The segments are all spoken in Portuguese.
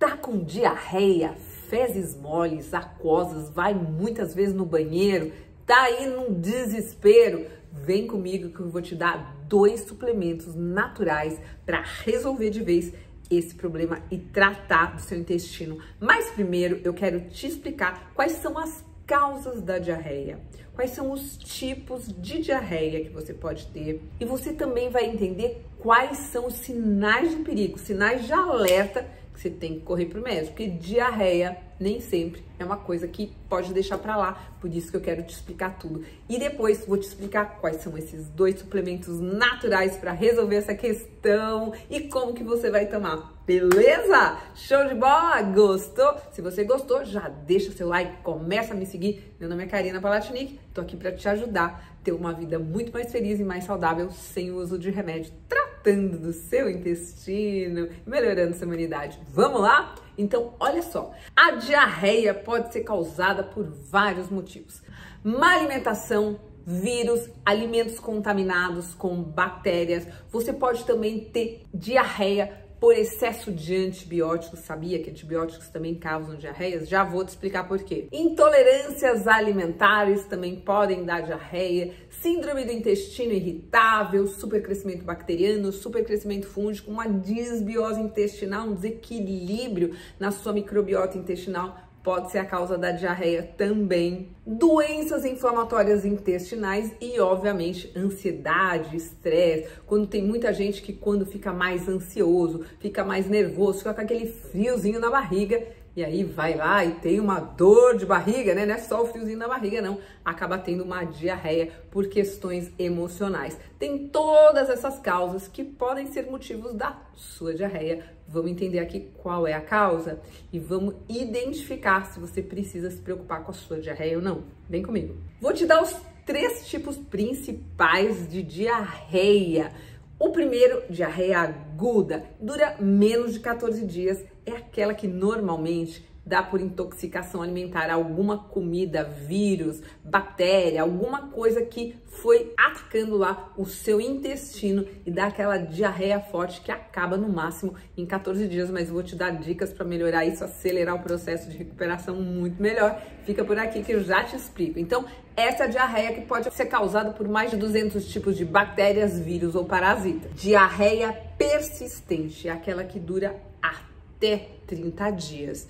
tá com diarreia, fezes moles, aquosas, vai muitas vezes no banheiro, tá aí num desespero, vem comigo que eu vou te dar 2 suplementos naturais para resolver de vez esse problema e tratar do seu intestino. Mas primeiro eu quero te explicar quais são as causas da diarreia, quais são os tipos de diarreia que você pode ter, e você também vai entender quais são os sinais de perigo, sinais de alerta que você tem que correr para o médico, porque diarreia nem sempre é uma coisa que pode deixar para lá, por isso que eu quero te explicar tudo. E depois vou te explicar quais são esses 2 suplementos naturais para resolver essa questão e como que você vai tomar. Beleza? Show de bola? Gostou? Se você gostou, já deixa seu like, começa a me seguir. Meu nome é Carina Palatnik, tô aqui para te ajudar a ter uma vida muito mais feliz e mais saudável sem o uso de remédio, tratando do seu intestino, melhorando sua imunidade. Vamos lá? Então, olha só, a diarreia pode ser causada por vários motivos. Má alimentação, vírus, alimentos contaminados com bactérias. Você pode também ter diarreia por excesso de antibióticos. Sabia que antibióticos também causam diarreias? Já vou te explicar por quê. Intolerâncias alimentares também podem dar diarreia, síndrome do intestino irritável, supercrescimento bacteriano, supercrescimento fúngico, uma disbiose intestinal, um desequilíbrio na sua microbiota intestinal pode ser a causa da diarreia também. Doenças inflamatórias intestinais e, obviamente, ansiedade, estresse. Quando tem muita gente que quando fica mais ansioso, fica mais nervoso, fica com aquele friozinho na barriga, e aí vai lá e tem uma dor de barriga, né? Não é só o friozinho na barriga, não. Acaba tendo uma diarreia por questões emocionais. Tem todas essas causas que podem ser motivos da sua diarreia. Vamos entender aqui qual é a causa e vamos identificar se você precisa se preocupar com a sua diarreia ou não. Vem comigo. Vou te dar os 3 tipos principais de diarreia. O primeiro, diarreia aguda, dura menos de 14 dias, é aquela que normalmente dá por intoxicação alimentar, alguma comida, vírus, bactéria, alguma coisa que foi atacando lá o seu intestino e dá aquela diarreia forte que acaba no máximo em 14 dias, mas eu vou te dar dicas para melhorar isso, acelerar o processo de recuperação muito melhor. Fica por aqui que eu já te explico. Então, essa é a diarreia que pode ser causada por mais de 200 tipos de bactérias, vírus ou parasitas. Diarreia persistente é aquela que dura até 30 dias.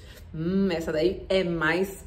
Essa daí é mais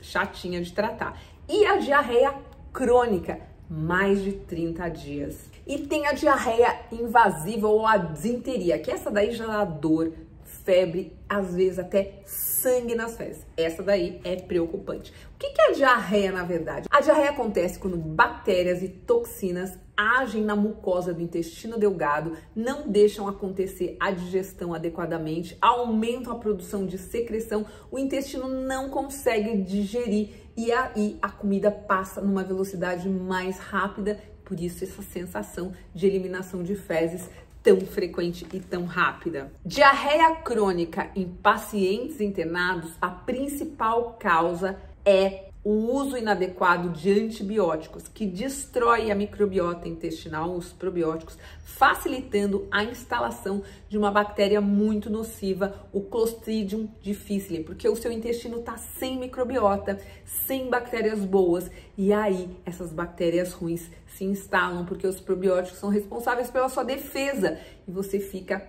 chatinha de tratar. E a diarreia crônica, mais de 30 dias. E tem a diarreia invasiva ou a disenteria, que essa daí já dá dor, febre, às vezes até sangue nas fezes. Essa daí é preocupante. O que é a diarreia, na verdade? A diarreia acontece quando bactérias e toxinas agem na mucosa do intestino delgado, não deixam acontecer a digestão adequadamente, aumentam a produção de secreção, o intestino não consegue digerir e aí a comida passa numa velocidade mais rápida, por isso essa sensação de eliminação de fezes tão frequente e tão rápida. Diarreia crônica em pacientes internados, a principal causa é o uso inadequado de antibióticos, que destrói a microbiota intestinal, os probióticos, facilitando a instalação de uma bactéria muito nociva, o Clostridium difficile, porque o seu intestino está sem microbiota, sem bactérias boas, e aí essas bactérias ruins se instalam, porque os probióticos são responsáveis pela sua defesa, e você fica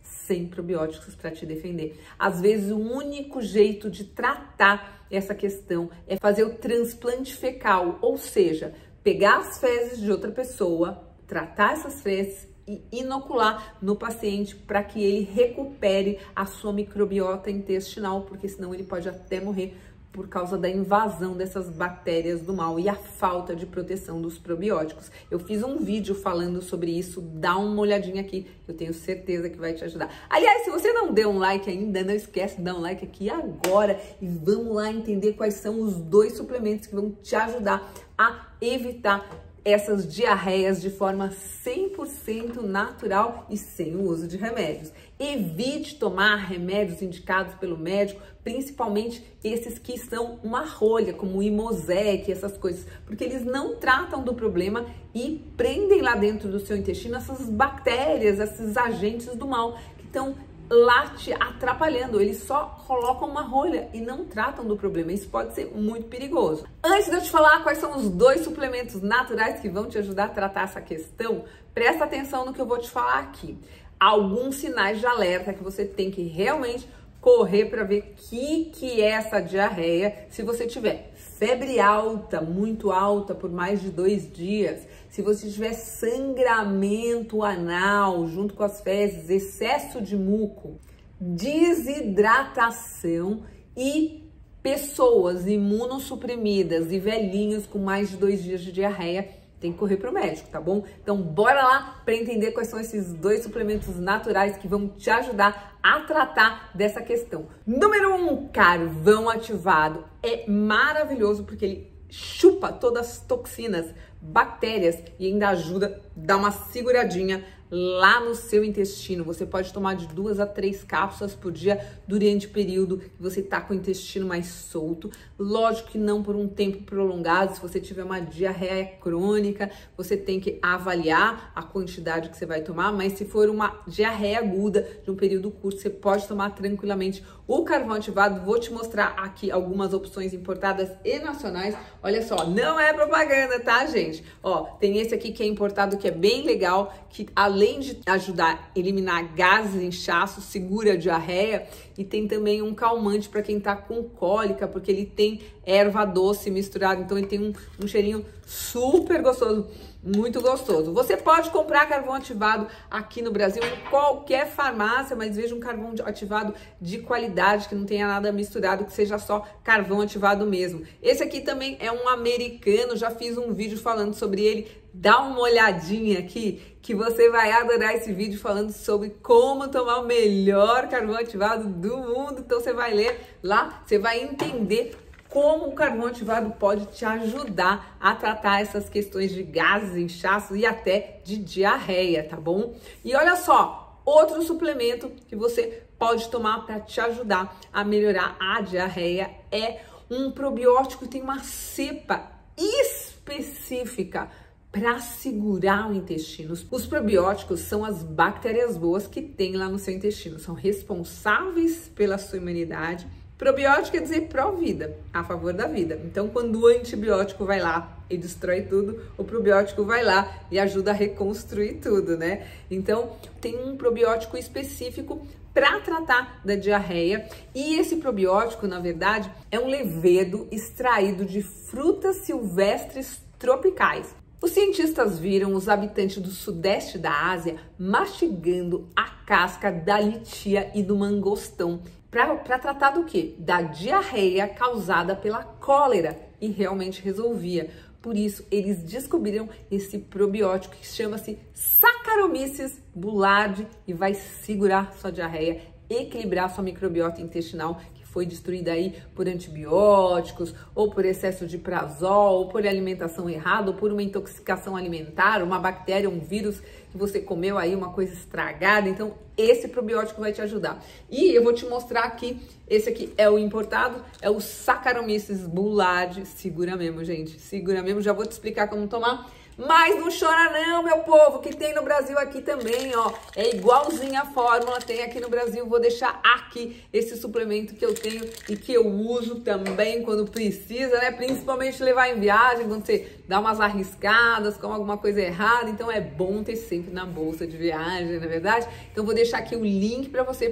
sem probióticos para te defender. Às vezes, o único jeito de tratar essa questão é fazer o transplante fecal, ou seja, pegar as fezes de outra pessoa, tratar essas fezes e inocular no paciente para que ele recupere a sua microbiota intestinal, porque senão ele pode até morrer por causa da invasão dessas bactérias do mal e a falta de proteção dos probióticos. Eu fiz um vídeo falando sobre isso, dá uma olhadinha aqui, eu tenho certeza que vai te ajudar. Aliás, se você não deu um like ainda, não esquece de dar um like aqui agora e vamos lá entender quais são os 2 suplementos que vão te ajudar a evitar essas diarreias de forma 100% natural e sem o uso de remédios. Evite tomar remédios indicados pelo médico, principalmente esses que são uma rolha, como o Imosec, essas coisas, porque eles não tratam do problema e prendem lá dentro do seu intestino essas bactérias, esses agentes do mal. Então, lá te atrapalhando. Eles só colocam uma rolha e não tratam do problema. Isso pode ser muito perigoso. Antes de eu te falar quais são os dois suplementos naturais que vão te ajudar a tratar essa questão, presta atenção no que eu vou te falar aqui. Alguns sinais de alerta que você tem que realmente correr para ver que é essa diarreia. Se você tiver febre alta, muito alta, por mais de 2 dias, se você tiver sangramento anal junto com as fezes, excesso de muco, desidratação e pessoas imunossuprimidas e velhinhos com mais de 2 dias de diarreia, tem que correr para o médico, tá bom? Então bora lá para entender quais são esses dois suplementos naturais que vão te ajudar a tratar dessa questão. Número 1, carvão ativado. É maravilhoso porque ele chupa todas as toxinas, bactérias e ainda ajuda a dar uma seguradinha lá no seu intestino. Você pode tomar de 2 a 3 cápsulas por dia durante o período que você tá com o intestino mais solto. Lógico que não por um tempo prolongado. Se você tiver uma diarreia crônica, você tem que avaliar a quantidade que você vai tomar, mas se for uma diarreia aguda de um período curto, você pode tomar tranquilamente o carvão ativado. Vou te mostrar aqui algumas opções importadas e nacionais. Olha só, não é propaganda, tá, gente? Ó, tem esse aqui que é importado, que é bem legal, que além de ajudar a eliminar gases, inchaço, segura a diarreia, e tem também um calmante para quem tá com cólica, porque ele tem erva doce misturada, então ele tem um cheirinho super gostoso, muito gostoso. Você pode comprar carvão ativado aqui no Brasil em qualquer farmácia, mas veja um carvão ativado de qualidade, que não tenha nada misturado, que seja só carvão ativado mesmo. Esse aqui também é um americano, já fiz um vídeo falando sobre ele. Dá uma olhadinha aqui que você vai adorar esse vídeo falando sobre como tomar o melhor carvão ativado do mundo. Então você vai ler lá, você vai entender como o carvão ativado pode te ajudar a tratar essas questões de gases, inchaços e até de diarreia, tá bom? E olha só, outro suplemento que você pode tomar para te ajudar a melhorar a diarreia é um probiótico que tem uma cepa específica para segurar o intestino. Os probióticos são as bactérias boas que tem lá no seu intestino, são responsáveis pela sua imunidade. Probiótico quer dizer pró-vida, a favor da vida. Então, quando o antibiótico vai lá e destrói tudo, o probiótico vai lá e ajuda a reconstruir tudo, né? Então, tem um probiótico específico para tratar da diarreia, e esse probiótico, na verdade, é um levedo extraído de frutas silvestres tropicais. Os cientistas viram os habitantes do sudeste da Ásia mastigando a casca da litia e do mangostão para tratar do quê? Da diarreia causada pela cólera, e realmente resolvia. Por isso, eles descobriram esse probiótico que chama-se Saccharomyces boulardii e vai segurar sua diarreia, equilibrar sua microbiota intestinal, que foi destruída aí por antibióticos, ou por excesso de prazol, ou por alimentação errada, ou por uma intoxicação alimentar, uma bactéria, um vírus que você comeu aí, uma coisa estragada. Então, esse probiótico vai te ajudar. E eu vou te mostrar aqui, esse aqui é o importado, é o Saccharomyces boulardii. Segura mesmo, gente, segura mesmo, já vou te explicar como tomar. Mas não chora não, meu povo, que tem no Brasil aqui também, ó. É igualzinha a fórmula, tem aqui no Brasil. Vou deixar aqui esse suplemento que eu tenho e que eu uso também quando precisa, né? Principalmente levar em viagem, quando você dá umas arriscadas, come alguma coisa errada. Então é bom ter sempre na bolsa de viagem, não é verdade? Então vou deixar aqui o link para você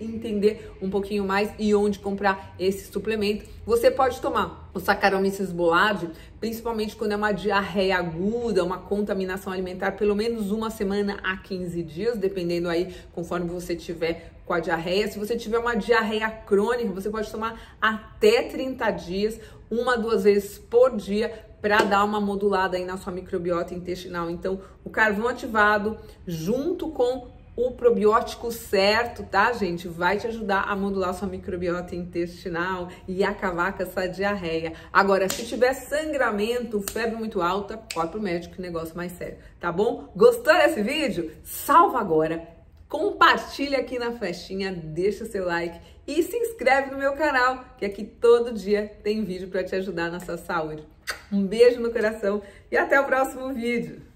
entender um pouquinho mais e onde comprar esse suplemento. Você pode tomar o Saccharomyces boulardii, principalmente quando é uma diarreia aguda, uma contaminação alimentar, pelo menos 1 semana a 15 dias, dependendo aí, conforme você tiver com a diarreia. Se você tiver uma diarreia crônica, você pode tomar até 30 dias, 1 a 2 vezes por dia, para dar uma modulada aí na sua microbiota intestinal. Então, o carvão ativado junto com o probiótico certo, tá, gente? Vai te ajudar a modular sua microbiota intestinal e acabar com essa diarreia. Agora, se tiver sangramento, febre muito alta, corre pro médico, que negócio mais sério, tá bom? Gostou desse vídeo? Salva agora, compartilha aqui na festinha, deixa o seu like e se inscreve no meu canal, que aqui todo dia tem vídeo para te ajudar na sua saúde. Um beijo no coração e até o próximo vídeo!